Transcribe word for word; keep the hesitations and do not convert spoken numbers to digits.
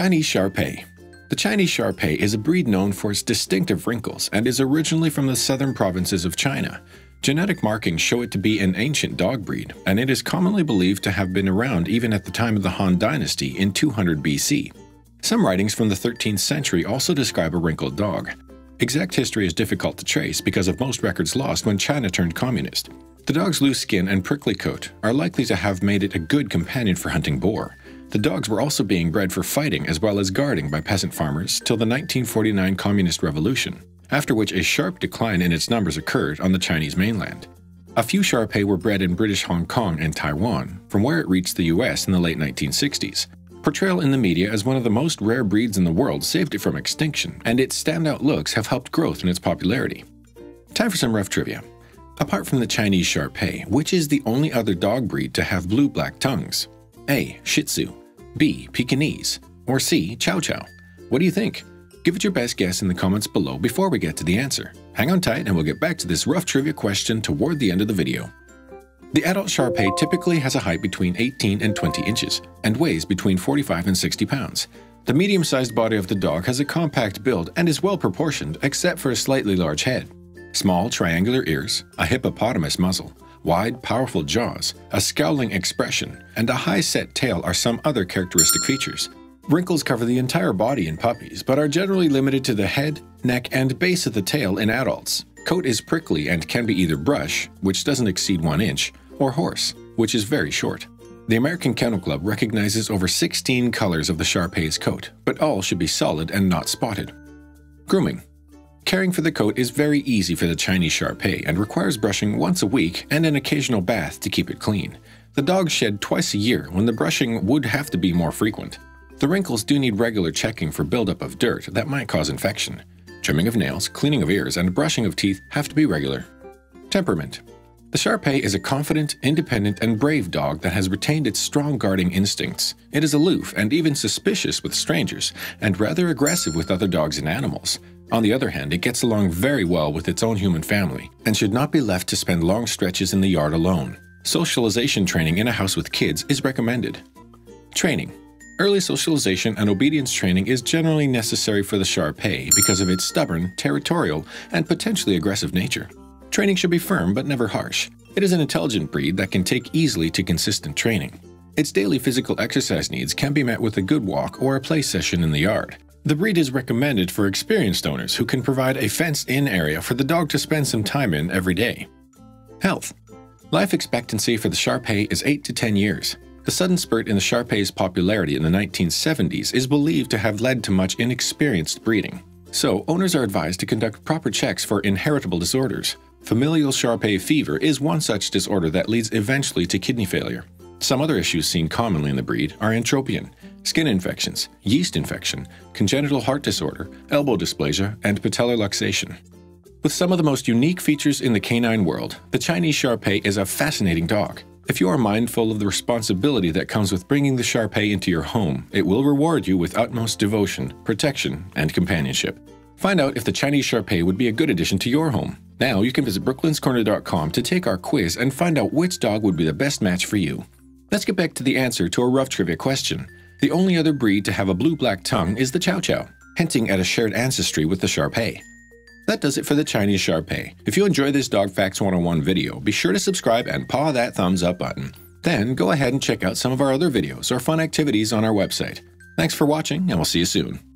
Chinese Shar-Pei. The Chinese Shar-Pei is a breed known for its distinctive wrinkles and is originally from the southern provinces of China. Genetic markings show it to be an ancient dog breed, and it is commonly believed to have been around even at the time of the Han Dynasty in two hundred B C. Some writings from the thirteenth century also describe a wrinkled dog. Exact history is difficult to trace because of most records lost when China turned communist. The dog's loose skin and prickly coat are likely to have made it a good companion for hunting boar. The dogs were also being bred for fighting as well as guarding by peasant farmers till the nineteen forty-nine Communist Revolution, after which a sharp decline in its numbers occurred on the Chinese mainland. A few Shar-Pei were bred in British Hong Kong and Taiwan, from where it reached the U S in the late nineteen sixties. Portrayal in the media as one of the most rare breeds in the world saved it from extinction, and its standout looks have helped growth in its popularity. Time for some rough trivia. Apart from the Chinese Shar-Pei, which is the only other dog breed to have blue-black tongues? A. Shih Tzu, B. Pekingese, or C. Chow Chow? What do you think? Give it your best guess in the comments below before we get to the answer. Hang on tight and we'll get back to this rough trivia question toward the end of the video. The adult Shar-Pei typically has a height between eighteen and twenty inches and weighs between forty-five and sixty pounds. The medium-sized body of the dog has a compact build and is well-proportioned except for a slightly large head. Small triangular ears, a hippopotamus muzzle, wide powerful jaws, a scowling expression, and a high-set tail are some other characteristic features. Wrinkles cover the entire body in puppies but are generally limited to the head, neck, and base of the tail in adults. Coat is prickly and can be either brush, which doesn't exceed one inch, or horse, which is very short. The American Kennel Club recognizes over sixteen colors of the Shar-Pei's coat, but all should be solid and not spotted. Grooming. Caring for the coat is very easy for the Chinese Shar-Pei and requires brushing once a week and an occasional bath to keep it clean. The dogs shed twice a year when the brushing would have to be more frequent. The wrinkles do need regular checking for buildup of dirt that might cause infection. Trimming of nails, cleaning of ears, and brushing of teeth have to be regular. Temperament. The Shar-Pei is a confident, independent, and brave dog that has retained its strong guarding instincts. It is aloof and even suspicious with strangers, and rather aggressive with other dogs and animals. On the other hand, it gets along very well with its own human family and should not be left to spend long stretches in the yard alone. Socialization training in a house with kids is recommended. Training. Early socialization and obedience training is generally necessary for the Shar-Pei because of its stubborn, territorial, and potentially aggressive nature. Training should be firm but never harsh. It is an intelligent breed that can take easily to consistent training. Its daily physical exercise needs can be met with a good walk or a play session in the yard. The breed is recommended for experienced owners who can provide a fenced-in area for the dog to spend some time in every day. Health. Life expectancy for the Shar-Pei is eight to ten years. The sudden spurt in the Shar-Pei's popularity in the nineteen seventies is believed to have led to much inexperienced breeding. So, owners are advised to conduct proper checks for inheritable disorders. Familial Shar-Pei fever is one such disorder that leads eventually to kidney failure. Some other issues seen commonly in the breed are entropion, skin infections, yeast infection, congenital heart disorder, elbow dysplasia, and patellar luxation. With some of the most unique features in the canine world, the Chinese Shar-Pei is a fascinating dog. If you are mindful of the responsibility that comes with bringing the Shar-Pei into your home, it will reward you with utmost devotion, protection, and companionship. Find out if the Chinese Shar-Pei would be a good addition to your home. Now you can visit Brooklyns Corner dot com to take our quiz and find out which dog would be the best match for you. Let's get back to the answer to a rough trivia question. The only other breed to have a blue-black tongue is the Chow Chow, hinting at a shared ancestry with the Shar-Pei. That does it for the Chinese Shar-Pei. If you enjoy this Dog Facts one oh one video, be sure to subscribe and paw that thumbs up button. Then go ahead and check out some of our other videos or fun activities on our website. Thanks for watching, and we'll see you soon.